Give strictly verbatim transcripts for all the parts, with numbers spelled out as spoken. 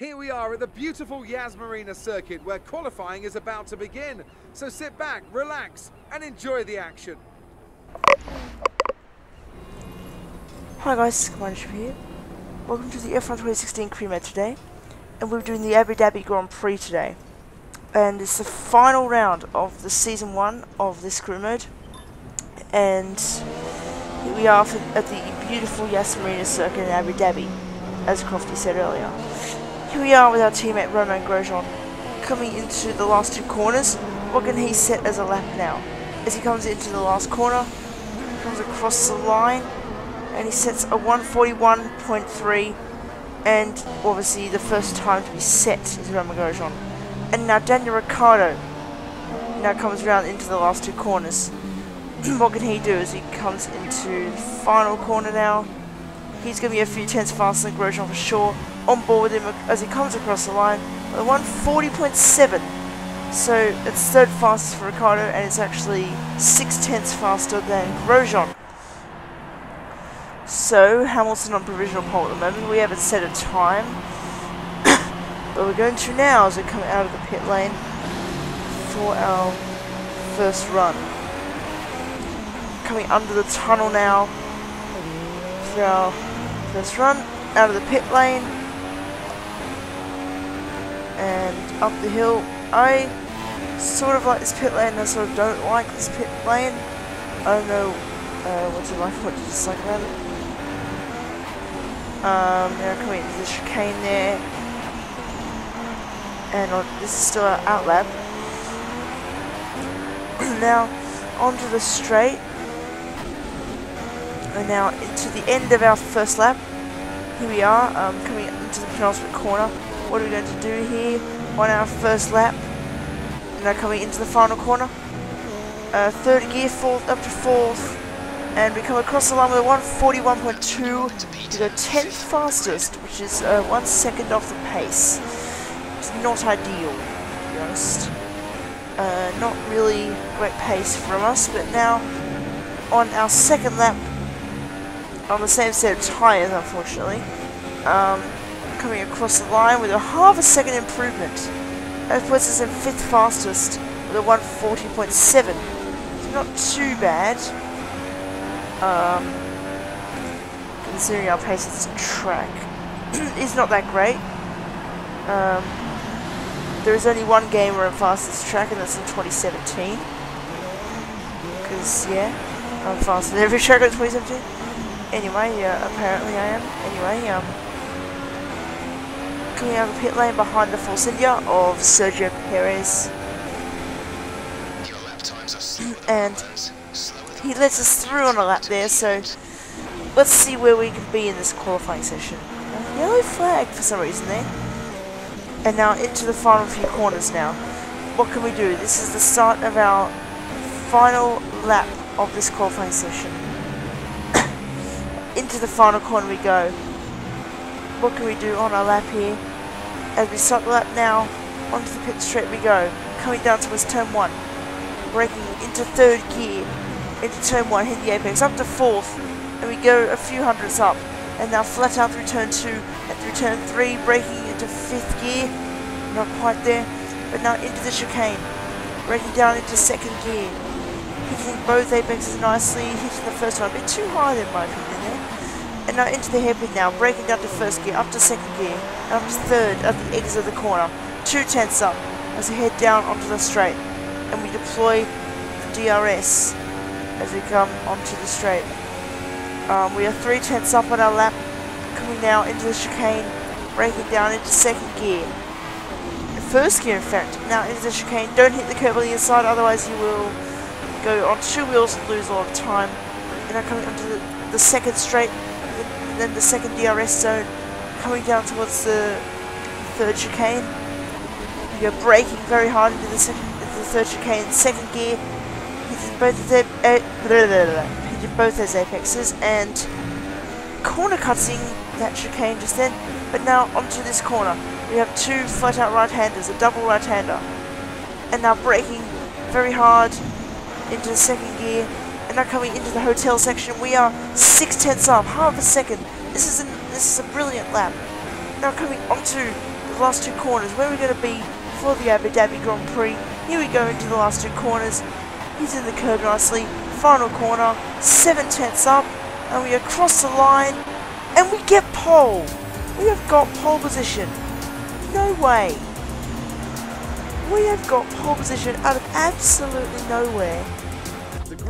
Here we are at the beautiful Yas Marina Circuit, where qualifying is about to begin. So sit back, relax, and enjoy the action. Hi guys, Commander here. Welcome to the F one twenty sixteen Premier today, and we're doing the Abu Dhabi Grand Prix today. And it's the final round of the season one of this crew mode, and here we are at the beautiful Yas Marina Circuit in Abu Dhabi, as Crofty said earlier. Here we are with our teammate Romain Grosjean coming into the last two corners. What can he set as a lap now? As he comes into the last corner, comes across the line, and he sets a one forty-one point three, and obviously the first time to be set is Romain Grosjean. And now Daniel Ricciardo now comes round into the last two corners. What can he do as he comes into the final corner now? He's going to be a few tenths faster than Grosjean for sure. On board with him as he comes across the line with a one forty point seven. So it's third fastest for Ricciardo, and it's actually six tenths faster than Grosjean. So Hamilton on provisional pole at the moment. We haven't set a time, but we're going to now as we come out of the pit lane for our first run. Coming under the tunnel now for our first run out of the pit lane. And up the hill. I sort of like this pit lane, I sort of don't like this pit lane. I don't know uh, what to like, what to dislike about it. Um, now coming into the chicane there, and on, this is still our outlap. Now onto the straight, and now into the end of our first lap. Here we are, um, coming into the penultimate corner. What are we going to do here on our first lap? Now coming into the final corner. Uh, third gear, fourth, up to fourth. And we come across the line with a one forty-one point two to go tenth fastest, which is uh, one second off the pace. It's not ideal, to be honest. Uh, not really great pace from us, but now on our second lap, on the same set of tyres, unfortunately. Um, coming across the line with a half a second improvement. That puts us in fifth fastest with a one forty point seven. So not too bad, um, considering our pace at this track is not that great. Um, there is only one game we're in fastest track, and that's in twenty seventeen. Because, yeah, I'm faster than every track in twenty seventeen. Anyway, yeah, uh, apparently I am. Anyway, um, coming out of the pit lane behind the Force India of Sergio Pérez. Your lap times are slower than and he lets us through on a lap there, so let's see where we can be in this qualifying session. A yellow flag for some reason there. And now into the final few corners now. What can we do? This is the start of our final lap of this qualifying session. Into the final corner we go. What can we do on our lap here? As we start the lap now, onto the pit straight we go. Coming down towards turn one. Breaking into third gear. Into turn one, hit the apex, up to fourth. And we go a few hundredths up. And now flat out through turn two and through turn three. Breaking into fifth gear. Not quite there. But now into the chicane. Breaking down into second gear. Hitting both apexes nicely. Hitting the first one a bit too high in my opinion there. And now into the hairpin now, breaking down to first gear, up to second gear, and up to third at the exit of the corner. Two tenths up as we head down onto the straight. And we deploy the D R S as we come onto the straight. Um, we are three tenths up on our lap, coming now into the chicane, breaking down into second gear. First gear in fact, now into the chicane. Don't hit the curb on the inside, otherwise you will go on two wheels and lose a lot of time. And now coming onto the, the second straight, then the second D R S zone, coming down towards the third chicane. You're braking very hard into the, second, into the third chicane, second gear, hitting both those, uh, blah, blah, blah, hitting both those apexes, and corner cutting that chicane just then. But now onto this corner, we have two flat out right-handers, a double right-hander, and now braking very hard into the second gear. And now coming into the hotel section, we are six tenths up, half a second. This is an, this is a brilliant lap. Now coming onto the the last two corners, where we're going to be for the Abu Dhabi Grand Prix. Here we go into the last two corners. He's in the curb nicely. Final corner, seven tenths up, and we are across the line, and we get pole. We have got pole position. No way. We have got pole position out of absolutely nowhere.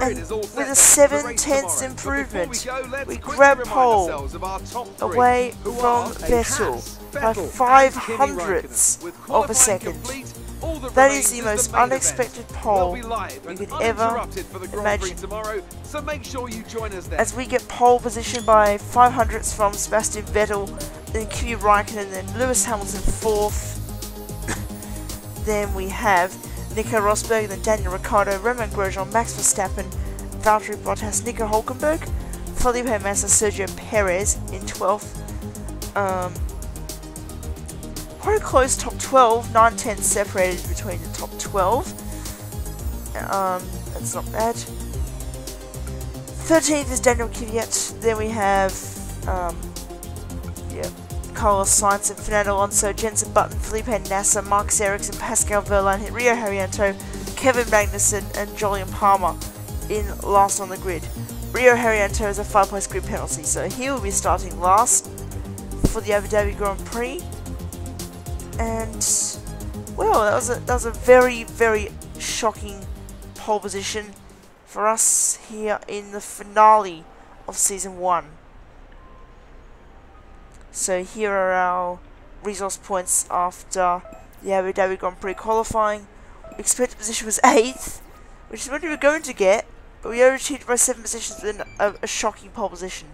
And with a seven tenths improvement, we grab pole away from Vettel by five hundredths of a second. That is the most unexpected pole you could ever imagine. As we get pole position by five hundredths from Sebastian Vettel, then Kimi Räikkönen, then Lewis Hamilton fourth. Then we have Nico Rosberg, then Daniel Ricciardo, Romain Grosjean, Max Verstappen, Valtteri Bottas, Nico Hülkenberg, Felipe Massa, Sergio Pérez in twelfth. Um, quite a close top twelve, nine tenths separated between the top twelve. Um, that's not bad. thirteenth is Daniel Kvyat. Then we have um, yeah, Carlos Sainz and Fernando Alonso, Jenson Button, Felipe Nasr, Marcus Ericsson, Pascal Wehrlein, Rio Haryanto, Kevin Magnussen and Jolyon Palmer in last on the grid. Rio Haryanto has a five-place grid penalty, so he will be starting last for the Abu Dhabi Grand Prix. And, well, that was a, that was a very, very shocking pole position for us here in the finale of Season one. So here are our resource points after the Abu Dhabi Grand Prix qualifying. Expected position was eighth, which is what we were going to get, but we overachieved by seven positions with a, a shocking pole position.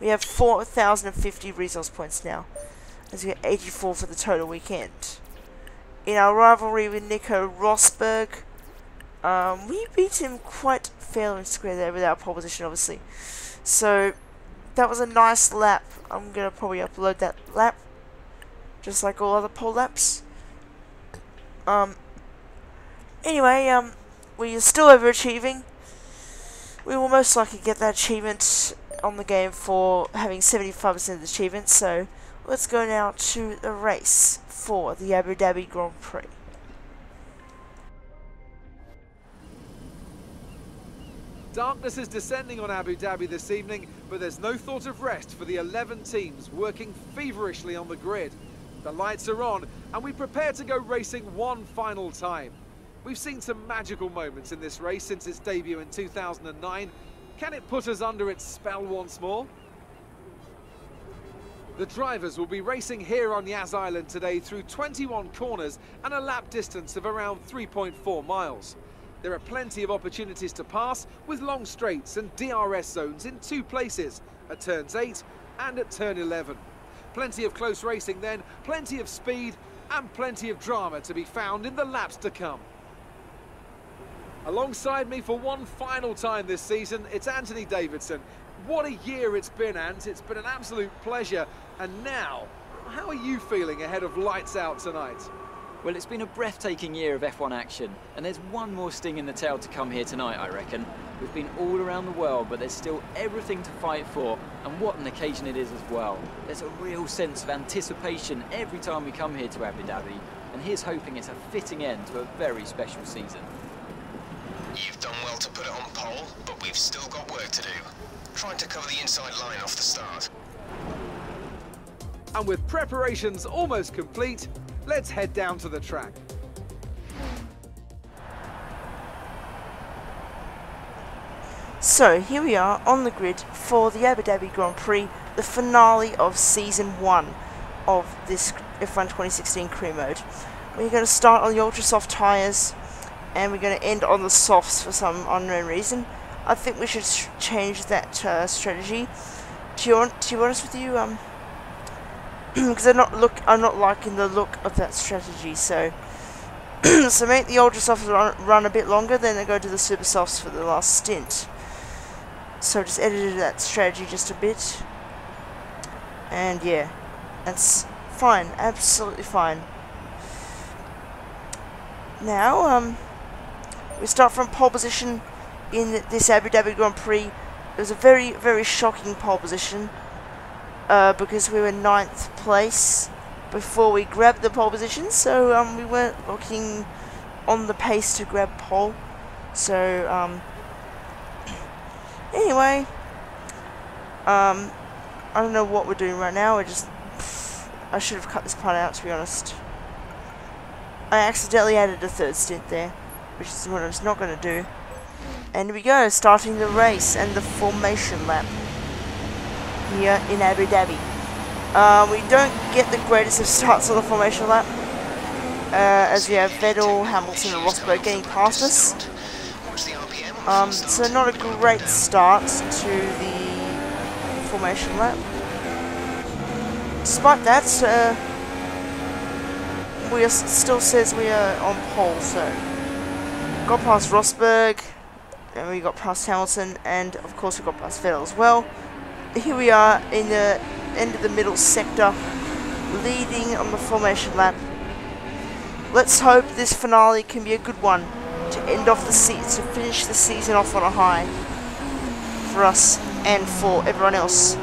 We have four thousand fifty resource points now, as we get eighty-four for the total weekend. In our rivalry with Nico Rosberg, um, we beat him quite fair and square there with our pole position, obviously. So that was a nice lap. I'm going to probably upload that lap, just like all other pole laps. Um, anyway, um, we are still overachieving. We will most likely get that achievement on the game for having seventy-five percent of the achievement, so let's go now to the race for the Abu Dhabi Grand Prix. Darkness is descending on Abu Dhabi this evening, but there's no thought of rest for the eleven teams working feverishly on the grid. The lights are on, and we prepare to go racing one final time. We've seen some magical moments in this race since its debut in two thousand nine. Can it put us under its spell once more? The drivers will be racing here on Yas Island today through twenty-one corners and a lap distance of around three point four miles. There are plenty of opportunities to pass, with long straights and D R S zones in two places, at turns eight and at turn eleven. Plenty of close racing then, plenty of speed and plenty of drama to be found in the laps to come. Alongside me for one final time this season, it's Anthony Davidson. What a year it's been, Ant. It's been an absolute pleasure. And now, how are you feeling ahead of lights out tonight? Well, it's been a breathtaking year of F one action, and there's one more sting in the tail to come here tonight, I reckon. We've been all around the world, but there's still everything to fight for, and what an occasion it is as well. There's a real sense of anticipation every time we come here to Abu Dhabi, and here's hoping it's a fitting end to a very special season. You've done well to put it on pole, but we've still got work to do. Trying to cover the inside line off the start. And with preparations almost complete, let's head down to the track. So here we are on the grid for the Abu Dhabi Grand Prix, the finale of Season one of this F one twenty sixteen career mode. We're going to start on the ultra soft tyres, and we're going to end on the softs for some unknown reason. I think we should change that uh, strategy. Do you want, to be honest with you, um, because I'm not look, I'm not liking the look of that strategy. So, so make the ultra softs run, run a bit longer, then they go to the super softs for the last stint. So just edited that strategy just a bit, and yeah, that's fine, absolutely fine. Now, um, we start from pole position. In this Abu Dhabi Grand Prix, it was a very, very shocking pole position uh, because we were ninth place before we grabbed the pole position, so um, we weren't looking on the pace to grab pole. So um, anyway, um, I don't know what we're doing right now. We're just pff, I should have cut this part out, to be honest. I accidentally added a third stint there, which is what I was not going to do. And here we go, starting the race and the formation lap here in Abu Dhabi. Uh, we don't get the greatest of starts on the formation lap, uh, as we have Vettel, Hamilton and Rosberg getting past us. Um, so not a great start to the formation lap. Despite that, uh, we are still says we are on pole, so got past Rosberg, and we got past Hamilton, and of course we got past Vettel as well. Here we are in the end of the middle sector, leading on the formation lap. Let's hope this finale can be a good one to end off the seat, to finish the season off on a high for us and for everyone else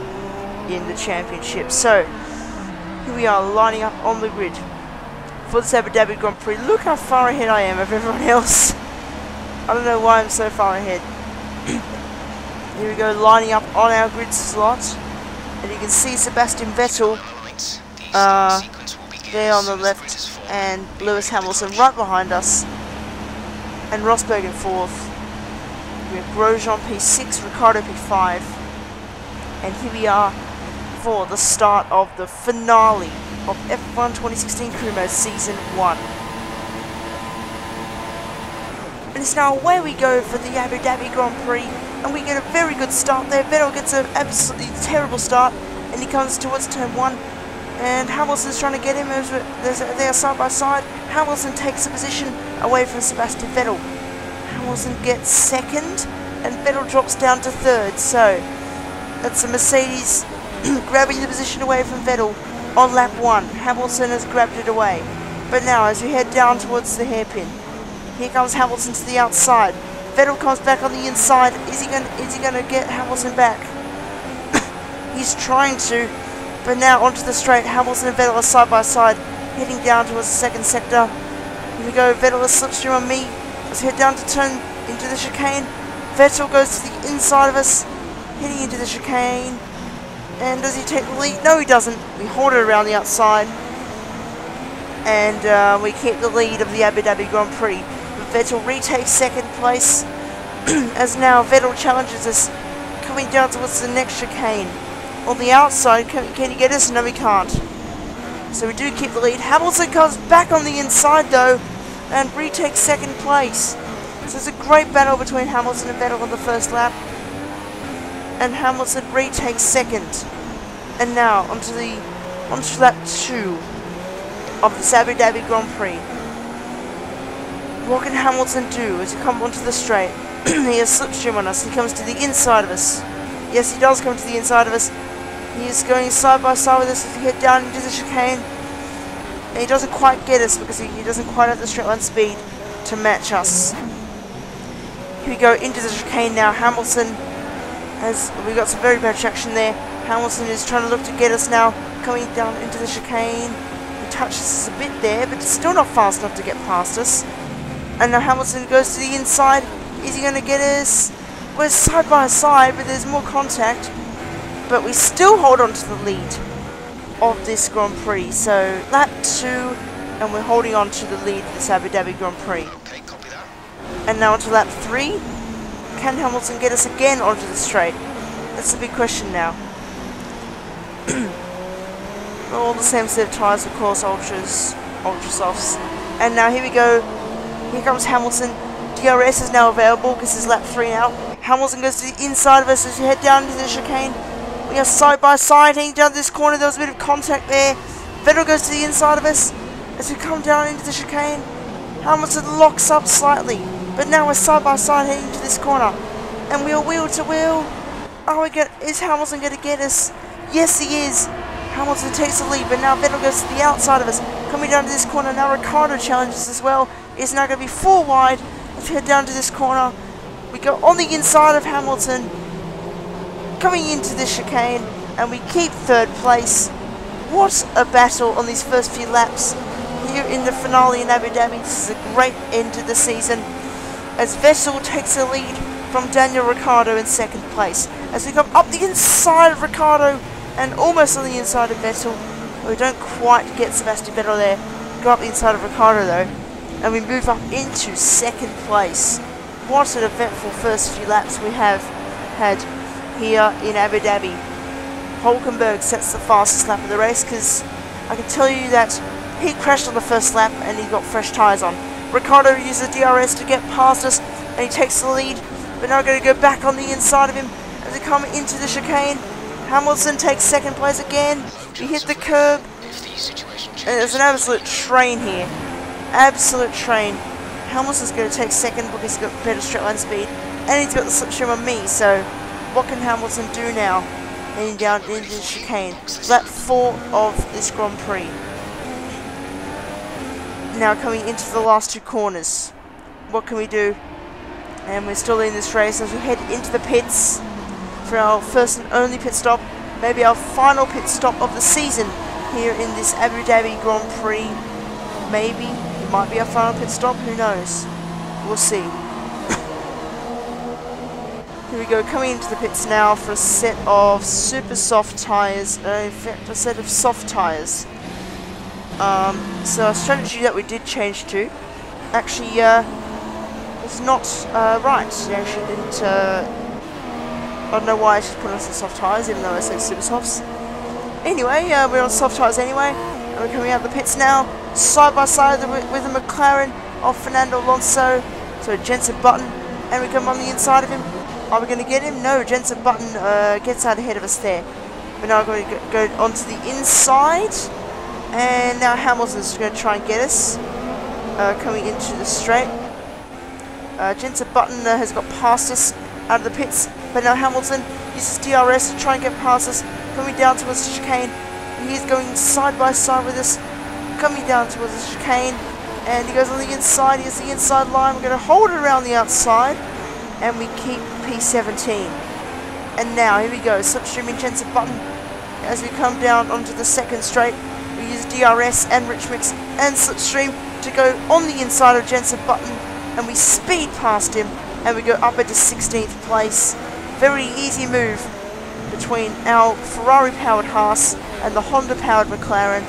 in the championship. So here we are lining up on the grid for this Abu Dhabi Grand Prix. Look how far ahead I am of everyone else. I don't know why I'm so far ahead. Here we go, lining up on our grid slot. And you can see Sebastian Vettel uh, there on the left, and Lewis Hamilton right behind us, and Rosberg in fourth. We have Grosjean P six, Ricciardo P five. And here we are for the start of the finale of F one twenty sixteen Crew Mode Season one. And it's now away we go for the Abu Dhabi Grand Prix, and we get a very good start there. Vettel gets an absolutely terrible start, and he comes towards turn one, and Hamilton's trying to get him. They are side by side. Hamilton takes a position away from Sebastian Vettel. Hamilton gets second, and Vettel drops down to third, so that's a Mercedes grabbing the position away from Vettel. On lap one, Hamilton has grabbed it away, but now as we head down towards the hairpin, here comes Hamilton to the outside. Vettel comes back on the inside. Is he going? Is he going to get Hamilton back? He's trying to, but now onto the straight. Hamilton and Vettel are side by side, heading down towards the second sector. Here we go. Vettel has slipstream on me. Let's head down to turn into the chicane. Vettel goes to the inside of us, heading into the chicane. And does he take the lead? No, he doesn't. We hold it around the outside. And uh, we keep the lead of the Abu Dhabi Grand Prix. Vettel retakes second place. As now Vettel challenges us. Coming down towards the next chicane. On the outside, can, can he get us? No, he can't. So we do keep the lead. Hamilton comes back on the inside though. And retakes second place. So it's a great battle between Hamilton and Vettel on the first lap. And Hamilton retakes second. And now onto the onto lap two of the Abu Dhabi Grand Prix. What can Hamilton do as he comes onto the straight? He has slipstream on us. He comes to the inside of us. Yes, he does come to the inside of us. He is going side by side with us as we head down into the chicane. And he doesn't quite get us because he, he doesn't quite have the straight line speed to match us. Here we go into the chicane now. Hamilton. As we got some very bad traction there. Hamilton is trying to look to get us now, coming down into the chicane. He touches us a bit there, but it's still not fast enough to get past us. And now Hamilton goes to the inside. Is he going to get us? We're side by side, but there's more contact. But we still hold on to the lead of this Grand Prix. So lap two, and we're holding on to the lead of this Abu Dhabi Grand Prix. Okay, copy that. And now onto lap three. Can Hamilton get us again onto the straight? That's the big question now. All the same set of tyres, of course, ultras, ultra softs. And now here we go. Here comes Hamilton. D R S is now available because it's lap three now. Hamilton goes to the inside of us as we head down into the chicane. We are side by side heading down this corner. There was a bit of contact there. Vettel goes to the inside of us as we come down into the chicane. Hamilton locks up slightly. But now we're side by side heading to this corner. And we are wheel to wheel. Oh, we get, is Hamilton going to get us? Yes, he is. Hamilton takes the lead, but now Vettel goes to the outside of us. Coming down to this corner, now Ricciardo challenges as well. It's now going to be four wide. Let's head down to this corner. We go on the inside of Hamilton. Coming into this chicane, and we keep third place. What a battle on these first few laps here in the finale in Abu Dhabi. This is a great end to the season as Vettel takes the lead from Daniel Ricciardo in second place. As we come up the inside of Ricciardo and almost on the inside of Vettel. We don't quite get Sebastian Vettel there. Go up the inside of Ricciardo though, and we move up into second place. What an eventful first few laps we have had here in Abu Dhabi. Hülkenberg sets the fastest lap of the race because I can tell you that he crashed on the first lap and he got fresh tyres on. Ricciardo uses D R S to get past us and he takes the lead, but now we're going to go back on the inside of him as we come into the chicane. Hamilton takes second place again. He hit the curb. And there's an absolute train here. Absolute train. Hamilton's going to take second because he's got better straight line speed. And he's got the slipstream on me, so what can Hamilton do now? Heading down into the chicane. Lap four of this Grand Prix. Now coming into the last two corners. What can we do? And we're still in this race as we head into the pits for our first and only pit stop. Maybe our final pit stop of the season here in this Abu Dhabi Grand Prix. Maybe it might be our final pit stop, who knows? We'll see. Here we go, coming into the pits now for a set of super soft tyres, uh, in fact a set of soft tyres. Um, so a strategy that we did change to actually uh, was not uh, right. They actually didn't, uh, I don't know why I should put us on soft tyres even though I said super softs. Anyway, uh, we're on soft tyres anyway, and we're coming out of the pits now, side by side with the McLaren of Fernando Alonso, so Jenson Button, and we come on the inside of him. Are we going to get him? No, Jenson Button uh, gets out ahead of us there. We're now going to go onto the inside, and now Hamilton's going to try and get us, uh, coming into the straight. Uh, Jenson Button uh, has got past us out of the pits, but now Hamilton uses D R S to try and get past us, coming down towards the chicane. He is going side by side with us, coming down towards the chicane, and he goes on the inside. He has the inside line. We're going to hold it around the outside, and we keep P seventeen. And now, here we go, slipstreaming Jenson Button. As we come down onto the second straight, we use D R S and Rich Mix and slipstream to go on the inside of Jenson Button, and we speed past him, and we go up into sixteenth place. Very easy move between our Ferrari-powered Haas and the Honda-powered McLaren.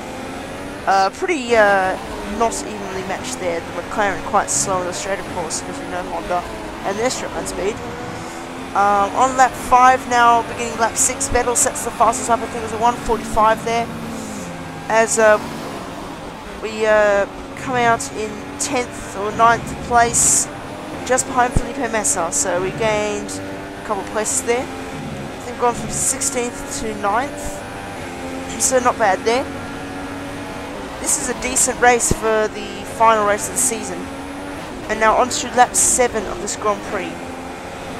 Uh, pretty uh, not evenly matched there. The McLaren quite slow on the straight, of course, because we know Honda and their strip line speed. Um, on lap five now, beginning lap six, Vettel sets the fastest lap. I think it was a one forty-five there. As uh, we uh, come out in tenth or ninth place, just behind Felipe Massa. So we gained a couple of places there. I think we've gone from sixteenth to ninth. So not bad there. This is a decent race for the final race of the season. And now on to lap seven of this Grand Prix.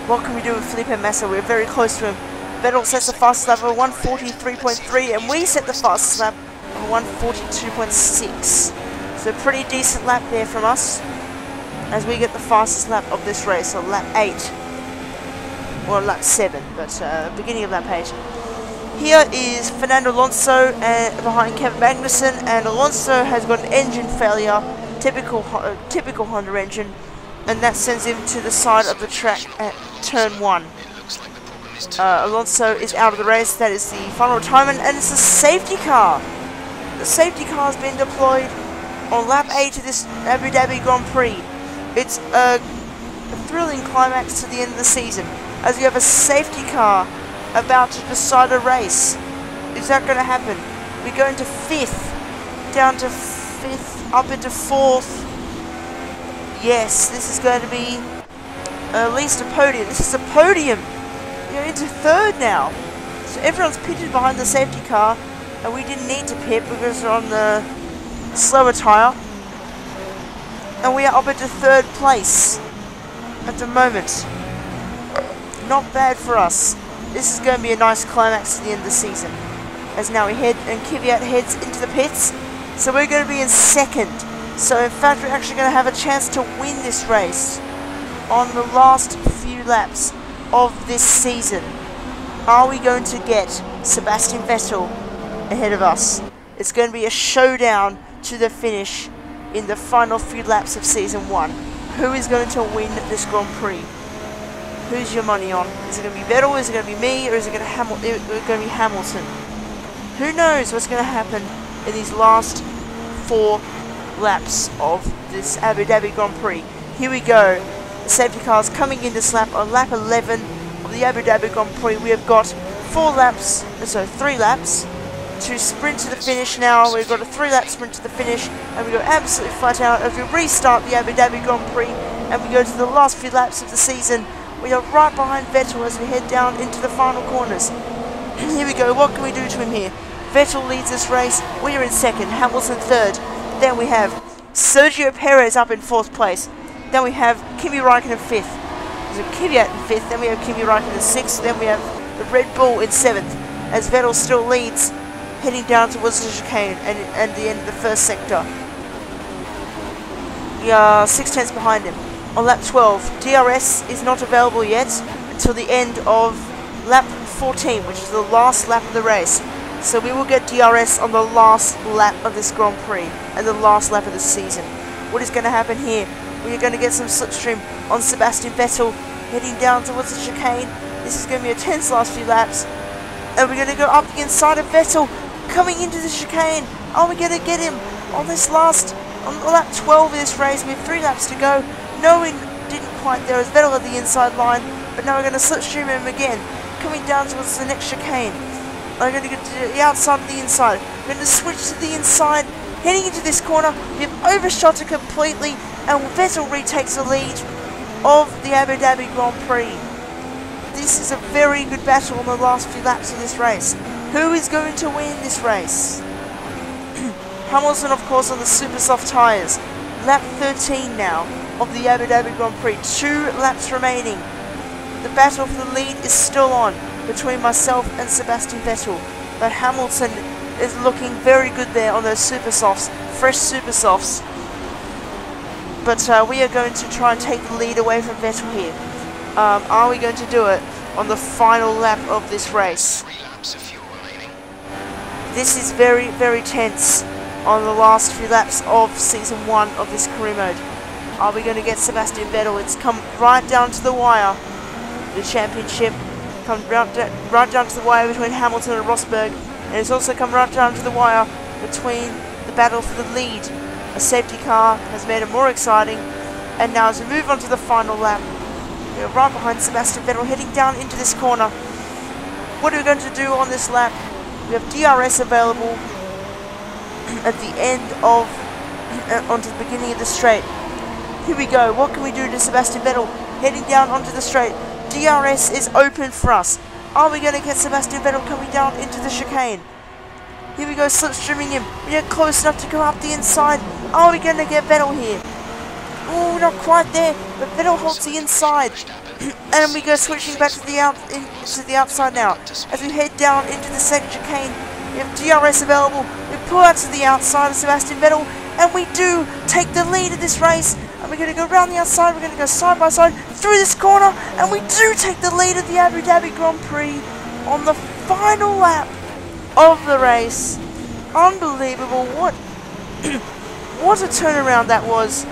What can we do with Felipe Massa? We're very close to him. Vettel sets the fastest lap of one forty-three point three and we set the fastest lap of one forty-two point six. So pretty decent lap there from us as we get the fastest lap of this race, so lap eight. Or lap seven, but uh, beginning of lap eight. Here is Fernando Alonso and behind Kevin Magnussen, and Alonso has got an engine failure. Typical, uh, typical Honda engine, and that sends him to the side of the track at turn one. Uh, Alonso is out of the race. That is the final retirement, and it's a safety car. The safety car has been deployed on lap eight of this Abu Dhabi Grand Prix. It's a, a thrilling climax to the end of the season, as we have a safety car about to decide a race. Is that going to happen? We go into fifth, down to fifth. Up into fourth. Yes, this is going to be at least a podium. This is a podium. You're into third now. So everyone's pitted behind the safety car, and we didn't need to pit because we're on the slower tyre. And we are up into third place at the moment. Not bad for us. This is going to be a nice climax to the end of the season. As now we head, and Kvyat heads into the pits. So we're going to be in second. So in fact, we're actually going to have a chance to win this race on the last few laps of this season. Are we going to get Sebastian Vettel ahead of us? It's going to be a showdown to the finish in the final few laps of season one. Who is going to win this Grand Prix? Who's your money on? Is it going to be Vettel? Is it going to be me? Or is it going to, Hamil it going to be Hamilton? Who knows what's going to happen in these last four laps of this Abu Dhabi Grand Prix? Here we go. The safety cars coming in this lap on lap eleven of the Abu Dhabi Grand Prix. We have got four laps, so three laps to sprint to the finish now. We've got a three lap sprint to the finish, and we go absolutely flat out. If we restart the Abu Dhabi Grand Prix and we go to the last few laps of the season, we are right behind Vettel as we head down into the final corners. Here we go, what can we do to him here? Vettel leads this race, we are in second, Hamilton third. Then we have Sergio Perez up in fourth place. Then we have Kimi Räikkönen in fifth. So Kvyat in fifth, then we have Kimi Räikkönen in sixth, then we have the Red Bull in seventh, as Vettel still leads, heading down towards the chicane and, and the end of the first sector. We are six tenths behind him. On lap twelve, D R S is not available yet until the end of lap fourteen, which is the last lap of the race. So we will get D R S on the last lap of this Grand Prix and the last lap of the season. What is going to happen here? We are going to get some slipstream on Sebastian Vettel heading down towards the chicane. This is going to be a tense last few laps. And we're going to go up the inside of Vettel coming into the chicane. Are we going to get him on this last, on lap twelve of this race? We have three laps to go. No, we didn't quite. There was Vettel at the inside line, but now we're going to slipstream him again, coming down towards the next chicane. I'm going to get to the outside of the inside. We're going to switch to the inside, heading into this corner. We've overshot it completely, and Vettel retakes the lead of the Abu Dhabi Grand Prix. This is a very good battle on the last few laps of this race. Who is going to win this race? Hamilton, of course, on the super soft tyres. Lap thirteen now of the Abu Dhabi Grand Prix. Two laps remaining. The battle for the lead is still on between myself and Sebastian Vettel, but Hamilton is looking very good there on those super softs, fresh super softs. But uh, we are going to try and take the lead away from Vettel here. Um, are we going to do it on the final lap of this race? This is very, very tense on the last few laps of season one of this career mode. Are we going to get Sebastian Vettel? It's come right down to the wire. The championship come right down, right down to the wire between Hamilton and Rosberg, and it's also come right down to the wire between the battle for the lead. A safety car has made it more exciting, and now as we move on to the final lap, we're right behind Sebastian Vettel heading down into this corner. What are we going to do on this lap? We have D R S available at the end of, uh, onto the beginning of the straight. Here we go, what can we do to Sebastian Vettel heading down onto the straight? D R S is open for us. Are we going to get Sebastian Vettel coming down into the chicane? Here we go, slipstreaming him. We are close enough to come up the inside. Are we going to get Vettel here? Oh, not quite there, but Vettel holds the inside. And we go switching back to the out, in, to the outside now. As we head down into the second chicane, we have D R S available. We pull out to the outside of Sebastian Vettel, and we do take the lead of this race. And we're going to go round the outside, we're going to go side by side through this corner, and we do take the lead of the Abu Dhabi Grand Prix on the final lap of the race. Unbelievable, what what a turnaround that was.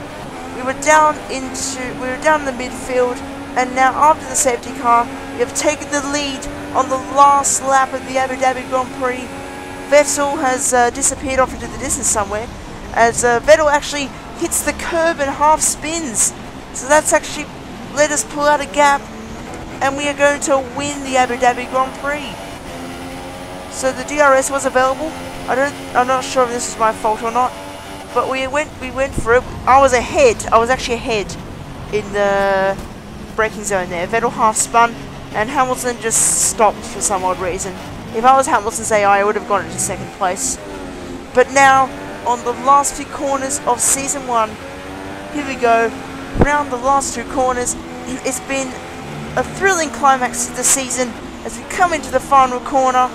We were down into, we were down in the midfield, and now after the safety car, we have taken the lead on the last lap of the Abu Dhabi Grand Prix. Vettel has uh, disappeared off into the distance somewhere, as uh, Vettel actually hits the curb and half spins. So that's actually let us pull out a gap, and we are going to win the Abu Dhabi Grand Prix. So the D R S was available. I don't, I'm not sure if this is my fault or not, but we went, we went for it. I was ahead, I was actually ahead in the braking zone there. Vettel half spun, and Hamilton just stopped for some odd reason. If I was Hamilton's A I, I would have gone into second place. But now, on the last few corners of season one, here we go, round the last two corners. It's been a thrilling climax to the season as we come into the final corner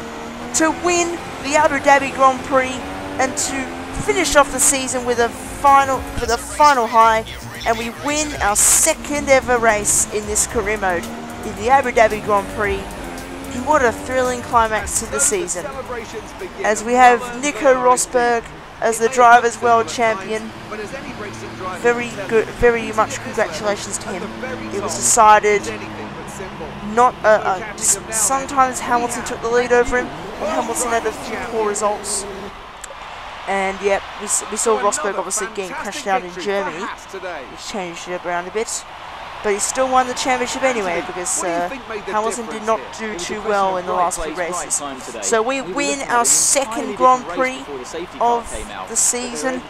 to win the Abu Dhabi Grand Prix and to finish off the season with a final, with a final high, and we win our second ever race in this career mode in the Abu Dhabi Grand Prix. What a thrilling climax to the season, as we have Nico Rosberg as the Drivers' World Champion. Very good, very much congratulations to him. It was decided not, uh, uh, sometimes Hamilton took the lead over him, but Hamilton had a few poor results. And yep, we, we saw Rosberg obviously getting crashed out in Germany, which changed it around a bit. But he still won the championship anyway, because uh, Hamilton did not do too well in the last few races. So we win our second Grand Prix of the season,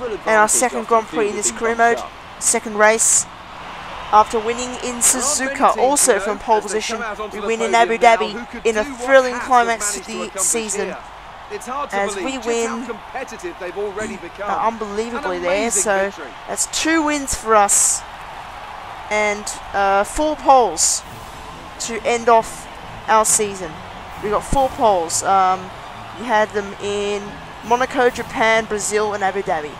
and our second Grand Prix in this career mode, second race. After winning in Suzuka, also from pole position, we win in Abu Dhabi in a thrilling climax to the season. As we win uh, unbelievably there, so that's two wins for us. And uh, four poles to end off our season. We got four poles. Um, we had them in Monaco, Japan, Brazil, and Abu Dhabi.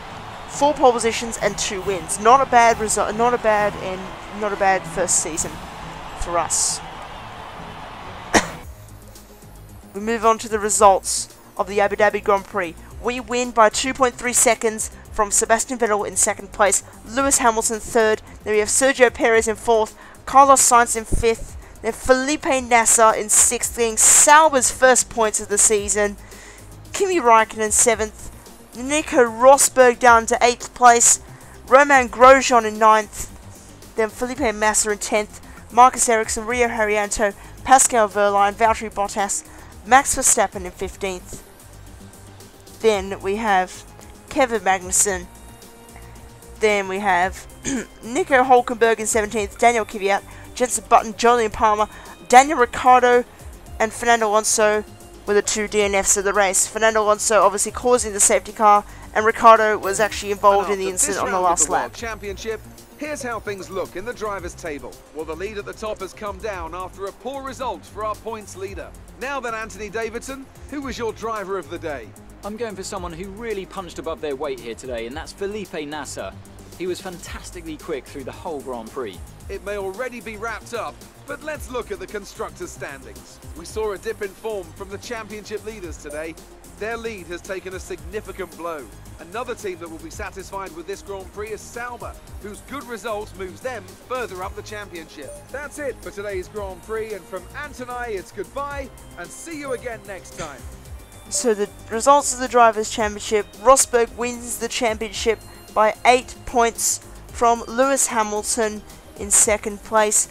Four pole positions and two wins. Not a bad result. Not a bad and not a bad first season for us. We move on to the results of the Abu Dhabi Grand Prix. We win by two point three seconds. From Sebastian Vettel in second place, Lewis Hamilton third, then we have Sergio Perez in fourth, Carlos Sainz in fifth, then Felipe Nasr in sixth, getting Sauber's first points of the season, Kimi Räikkönen in seventh, Nico Rosberg down to eighth place, Romain Grosjean in ninth, then Felipe Massa in tenth, Marcus Ericsson, Rio Haryanto, Pascal Wehrlein, Valtteri Bottas, Max Verstappen in fifteenth. Then we have Kevin Magnussen. Then we have Nico Hülkenberg in seventeenth, Daniel Kvyat, Jenson Button, Jolyon Palmer, Daniel Ricciardo, and Fernando Alonso were the two D N Fs of the race. Fernando Alonso obviously causing the safety car, and Ricciardo was actually involved in the incident on the last lap. Here's how things look in the drivers' table. Well, the lead at the top has come down after a poor result for our points leader. Now then, Anthony Davidson, who was your driver of the day? I'm going for someone who really punched above their weight here today, and that's Felipe Nasr. He was fantastically quick through the whole Grand Prix. It may already be wrapped up, but let's look at the constructors' standings. We saw a dip in form from the championship leaders today. Their lead has taken a significant blow. Another team that will be satisfied with this Grand Prix is Sauber, whose good result moves them further up the championship. That's it for today's Grand Prix, and from Anthony, it's goodbye, and see you again next time. So the results of the Drivers' Championship, Rosberg wins the championship by eight points from Lewis Hamilton in second place.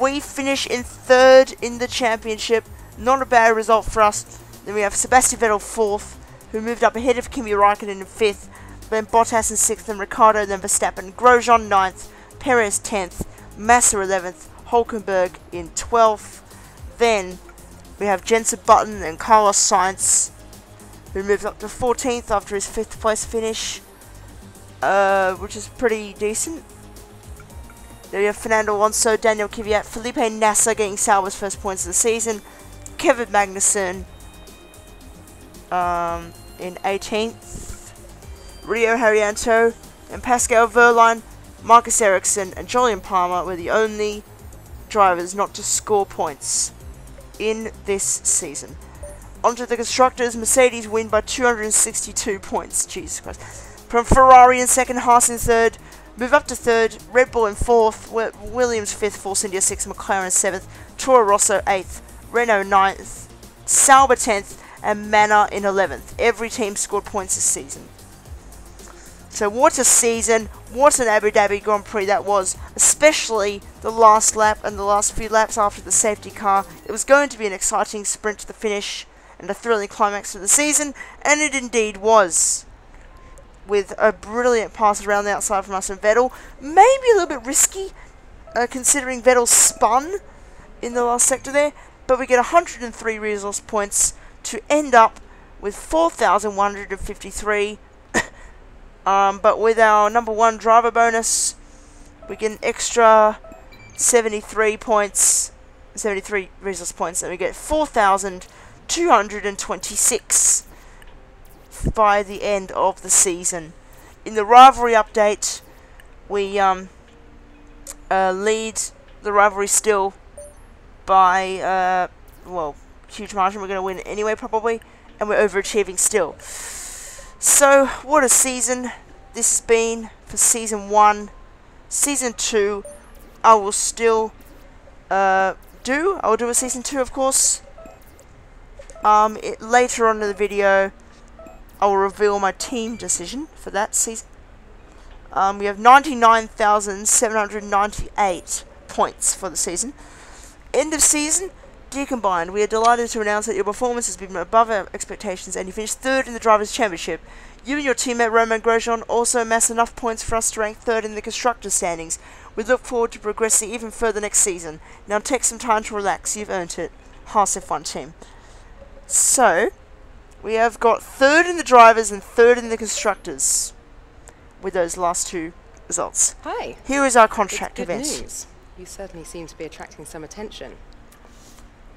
We finish in third in the championship, not a bad result for us. Then we have Sebastian Vettel fourth, who moved up ahead of Kimi Räikkönen in fifth, then Bottas in sixth, then Ricciardo, then Verstappen, Grosjean ninth, Perez tenth, Massa eleventh, Hülkenberg in twelfth. Then we have Jenson Button and Carlos Sainz, who moved up to fourteenth after his fifth place finish, uh, which is pretty decent. Then we have Fernando Alonso, Daniel Kvyat, Felipe Nasr getting Sauber's first points of the season, Kevin Magnussen Um, in eighteenth, Rio Haryanto and Pascal Wehrlein, Marcus Ericsson and Jolyon Palmer were the only drivers not to score points in this season. Onto the constructors, Mercedes win by two hundred sixty-two points, Jesus Christ. From Ferrari in second, Haas in third, move up to third, Red Bull in fourth, Williams fifth, Force India sixth, McLaren seventh, Toro Rosso eighth, Renault ninth, Sauber tenth, and Manor in eleventh. Every team scored points this season. So what a season, what an Abu Dhabi Grand Prix that was, especially the last lap and the last few laps after the safety car. It was going to be an exciting sprint to the finish and a thrilling climax of the season, and it indeed was, with a brilliant pass around the outside from us and Vettel. Maybe a little bit risky, uh, considering Vettel spun in the last sector there, but we get one hundred and three resource points to end up with four thousand one hundred fifty-three. um, but with our number one driver bonus, we get an extra seventy-three points, seventy-three resource points, and we get four thousand two hundred twenty-six by the end of the season. In the rivalry update, we um, uh, lead the rivalry still by uh, well, huge margin. We're going to win anyway, probably, and we're overachieving still. So, what a season this has been for Season one. Season two, I will still uh, do. I will do a Season two, of course. Um, it, later on in the video, I will reveal my team decision for that season. Um, we have ninety-nine thousand seven hundred ninety-eight points for the season. End of season, decombined. We are delighted to announce that your performance has been above our expectations and you finished third in the Drivers' Championship. You and your teammate Romain Grosjean also amassed enough points for us to rank third in the Constructors' standings. We look forward to progressing even further next season. Now take some time to relax. You've earned it. Haas F one Team. So, we have got third in the Drivers and third in the Constructors with those last two results. Hi. Here is our contract event. News. You certainly seem to be attracting some attention.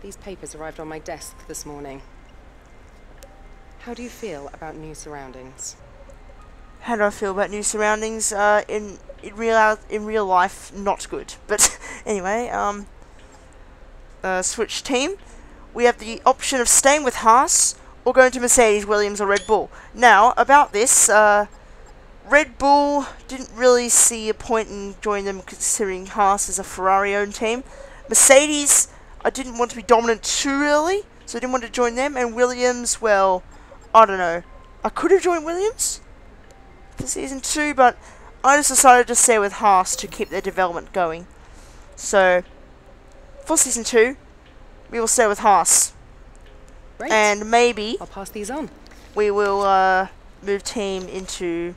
These papers arrived on my desk this morning. How do you feel about new surroundings? How do I feel about new surroundings? Uh, in in real in real life, not good. But anyway, um, uh, switch team. We have the option of staying with Haas or going to Mercedes, Williams, or Red Bull. Now about this, uh, Red Bull didn't really see a point in joining them, considering Haas is a Ferrari-owned team. Mercedes, I didn't want to be dominant too early, so I didn't want to join them. And Williams, well, I don't know. I could have joined Williams for Season two, but I just decided to stay with Haas to keep their development going. So, for Season two, we will stay with Haas. Great. And maybe I'll pass these on. We will uh, move team into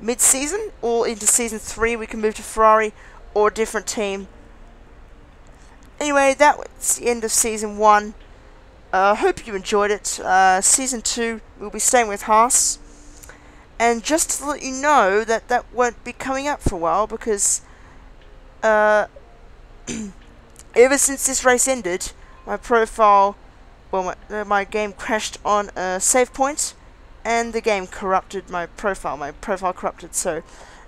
mid-season, or into Season three we can move to Ferrari or a different team. Anyway, that was the end of Season one. I uh, hope you enjoyed it. Uh, season two, we'll be staying with Haas. And just to let you know that that won't be coming up for a while, because uh, ever since this race ended, my profile, well, my, uh, my game crashed on a save point, and the game corrupted my profile. My profile corrupted, so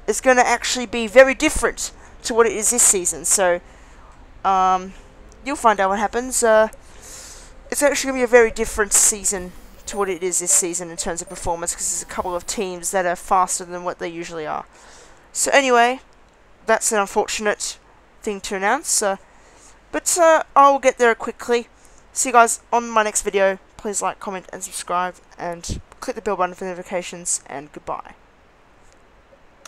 it's going to actually be very different to what it is this season. So um, you'll find out what happens. Uh, it's actually going to be a very different season to what it is this season in terms of performance, because there's a couple of teams that are faster than what they usually are. So anyway, that's an unfortunate thing to announce. Uh, but uh, I'll get there quickly. See you guys on my next video. Please like, comment, and subscribe, and click the bell button for notifications, and goodbye.